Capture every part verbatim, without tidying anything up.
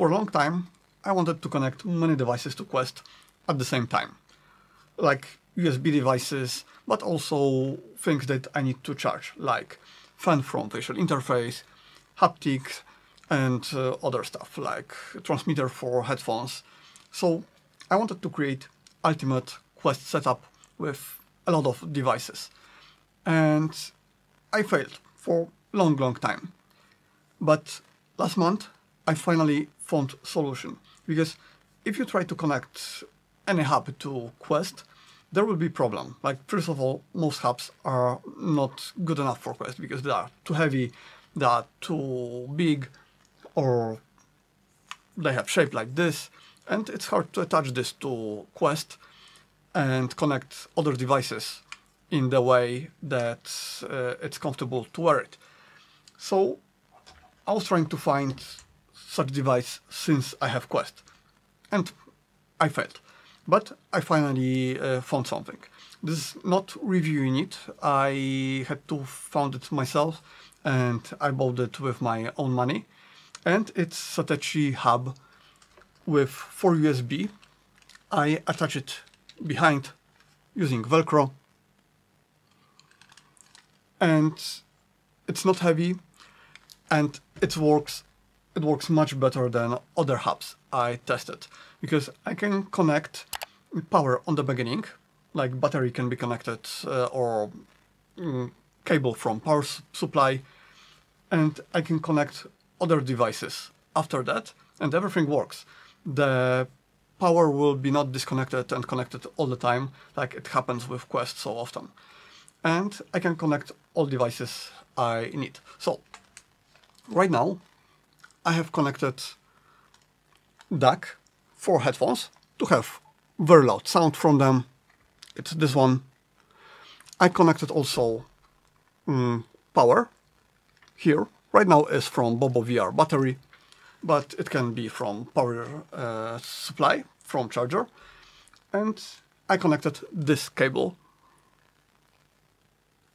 For a long time, I wanted to connect many devices to Quest at the same time, like U S B devices, but also things that I need to charge, like fan front facial interface, haptics, and uh, other stuff, like transmitter for headphones. So I wanted to create ultimate Quest setup with a lot of devices. And I failed for long, long time. But last month, I finally found solution, because if you try to connect any hub to Quest, there will be problem. Like, first of all, most hubs are not good enough for Quest because they are too heavy, they are too big, or they have shape like this, and it's hard to attach this to Quest and connect other devices in the way that uh, it's comfortable to wear it. So I was trying to find such device since I have Quest, and I failed. But I finally uh, found something. This is not reviewing it, I had to found it myself, and I bought it with my own money. And it's Satechi Hub with four U S B. I attach it behind using Velcro. And it's not heavy, and it works It works much better than other hubs I tested, because I can connect power on the beginning, like battery can be connected uh, or mm, cable from power supply, and I can connect other devices after that, and everything works. The power will be not disconnected and connected all the time, like it happens with Quest so often. And I can connect all devices I need. So right now, I have connected D A C for headphones to have very loud sound from them. It's this one. I connected also um, power here. Right now is from Bobo V R battery, but it can be from power uh, supply, from charger. And I connected this cable.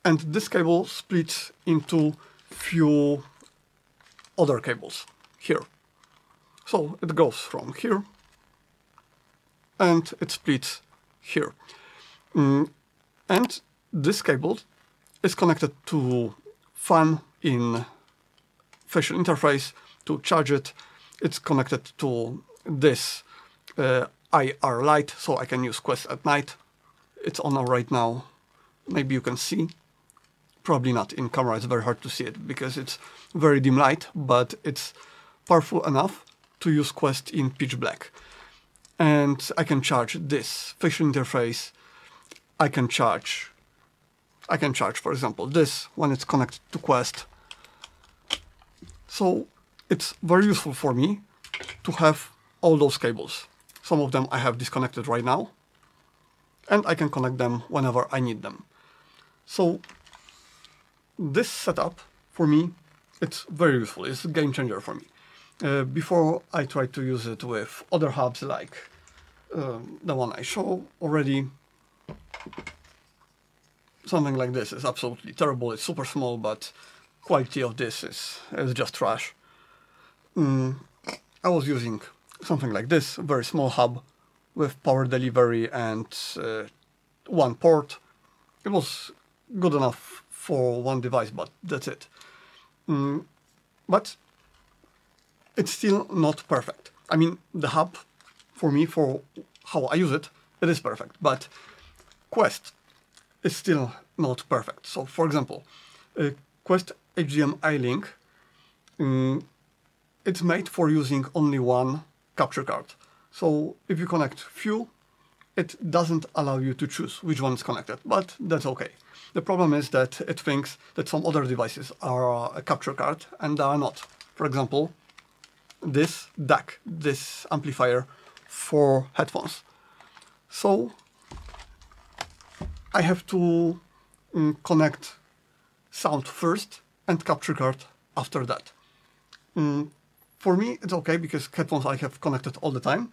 And this cable splits into few other cables. Here. So it goes from here and it splits here. Mm, and this cable is connected to fan in facial interface to charge it. It's connected to this uh, I R light, so I can use Quest at night. It's on right now. Maybe you can see. Probably not in camera, it's very hard to see it because it's very dim light, but it's powerful enough to use Quest in pitch black. And I can charge this facial interface. I can charge, I can charge, for example, this when it's connected to Quest. So it's very useful for me to have all those cables. Some of them I have disconnected right now, and I can connect them whenever I need them. So this setup for me, it's very useful. It's a game changer for me. Uh, before I tried to use it with other hubs like um, the one I show already. Something like this is absolutely terrible. It's super small, but quality of this is, is just trash. Mm, I was using something like this, a very small hub with power delivery and uh, one port. It was good enough for one device, but that's it. Mm, but it's still not perfect. I mean, the hub, for me, for how I use it, it is perfect, but Quest is still not perfect. So, for example, uh, Quest H D M I Link, um, it's made for using only one capture card. So, if you connect few, it doesn't allow you to choose which one is connected, but that's okay. The problem is that it thinks that some other devices are a capture card and they are not. For example, this D A C, this amplifier for headphones. So I have to mm, connect sound first and capture card after that. Mm, for me, it's okay because headphones I have connected all the time.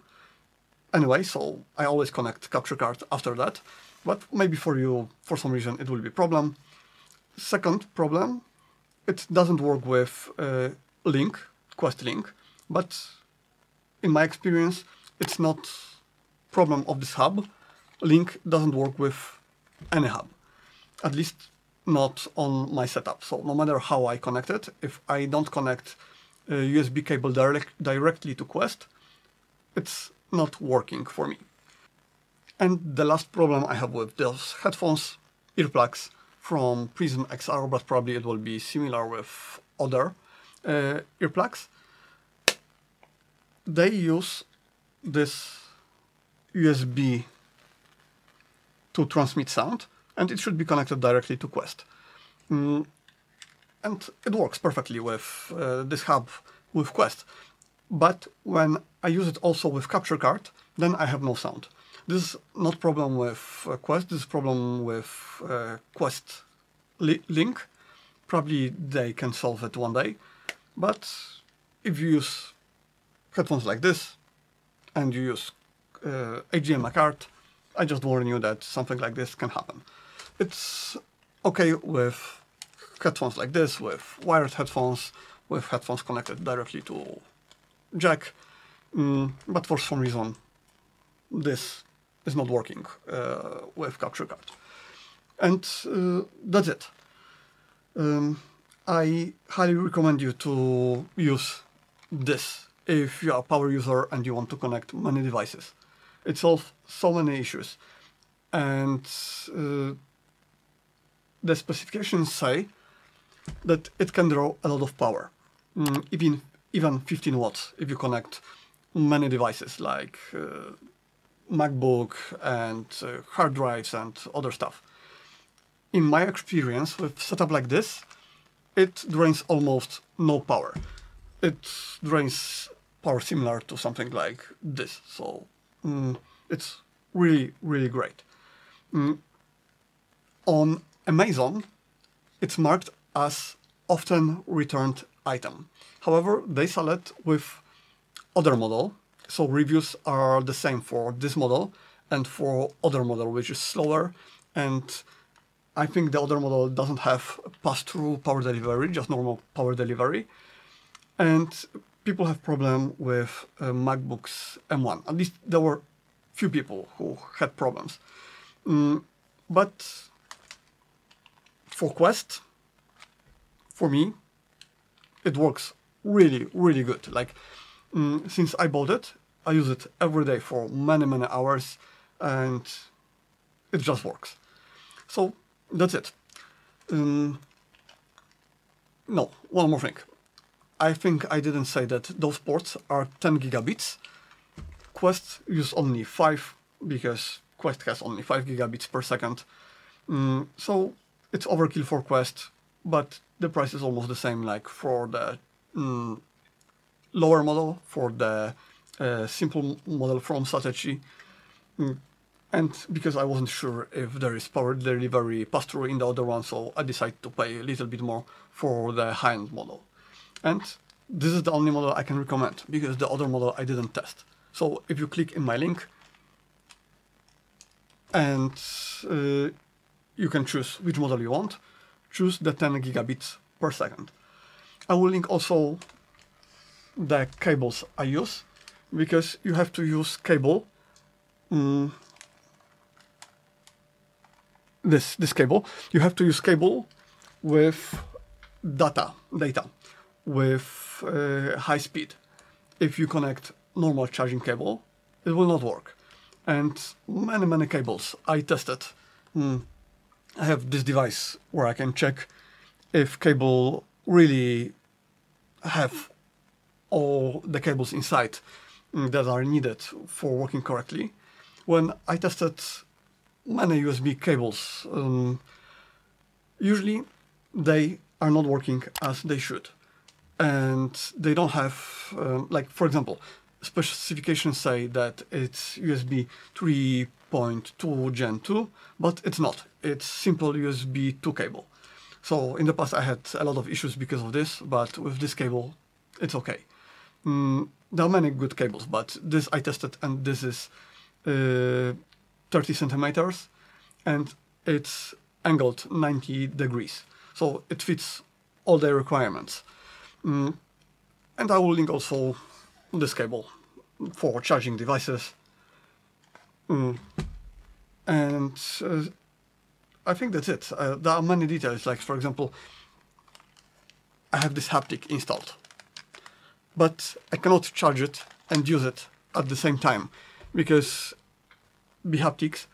Anyway, so I always connect capture card after that, but maybe for you, for some reason, it will be a problem. Second problem, it doesn't work with uh, Link, Quest Link, but in my experience, it's not a problem of this hub. Link doesn't work with any hub, at least not on my setup. So no matter how I connect it, if I don't connect a U S B cable direct, directly to Quest, it's not working for me. And the last problem I have with those headphones, earplugs from Prism X R, but probably it will be similar with other uh, earplugs. They use this U S B to transmit sound, and it should be connected directly to Quest. Mm, and it works perfectly with uh, this hub with Quest. But when I use it also with capture card, then I have no sound. This is not a problem with uh, Quest, this is a problem with uh, Quest li Link. Probably they can solve it one day, but if you use headphones like this and you use uh, H D M I card, I just warn you that something like this can happen. It's okay with headphones like this, with wired headphones, with headphones connected directly to jack, mm, but for some reason this is not working uh, with capture card. And uh, that's it. Um, I highly recommend you to use this if you are a power user and you want to connect many devices. It solves so many issues, and uh, the specifications say that it can draw a lot of power, mm, even even fifteen watts if you connect many devices like uh, MacBook and uh, hard drives and other stuff. In my experience with setup like this, it drains almost no power. It drains power similar to something like this, so mm, it's really, really great. Mm. On Amazon, it's marked as often returned item. However, they sell it with other model, so reviews are the same for this model and for other model, which is slower, and I think the other model doesn't have pass-through power delivery, just normal power delivery. And people have problem with uh, MacBook's M one. At least there were few people who had problems. Mm, but for Quest, for me, it works really, really good. Like, mm, since I bought it, I use it every day for many, many hours, and it just works. So that's it. Um, no, one more thing. I think I didn't say that those ports are ten gigabits. Quest uses only five, because Quest has only five gigabits per second. Um, so it's overkill for Quest, but the price is almost the same like for the um, lower model, for the uh, simple model from Satechi. Um, and because I wasn't sure if there is power delivery pass-through in the other one, so I decided to pay a little bit more for the high-end model. And this is the only model I can recommend, because the other model I didn't test. So if you click in my link, and uh, you can choose which model you want, choose the ten gigabits per second. I will link also the cables I use, because you have to use cable, um, this, this cable, you have to use cable with data, data. with uh, high speed. If you connect normal charging cable, it will not work. And many, many cables I tested. Mm. I have this device where I can check if cable really have all the cables inside that are needed for working correctly. When I tested many U S B cables, um, usually they are not working as they should. And they don't have, um, like, for example, specifications say that it's U S B three point two gen two, but it's not. It's simple U S B two cable. So in the past I had a lot of issues because of this, but with this cable, it's okay. Mm, there are many good cables, but this I tested, and this is uh, thirty centimeters, and it's angled ninety degrees. So it fits all the requirements. Mm. And I will link also this cable for charging devices. Mm. And uh, I think that's it. Uh, there are many details, like for example, I have this haptic installed, but I cannot charge it and use it at the same time because the haptics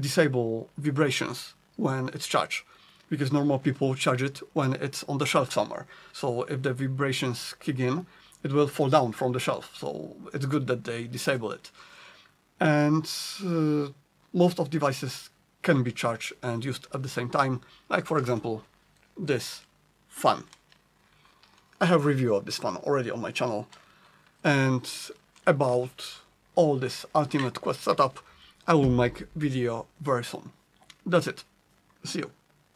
disable vibrations when it's charged, because normal people charge it when it's on the shelf somewhere. So if the vibrations kick in, it will fall down from the shelf. So it's good that they disable it. And uh, most of devices can be charged and used at the same time. Like for example, this fan. I have a review of this fan already on my channel, and about all this ultimate Quest setup, I will make video very soon. That's it. See you.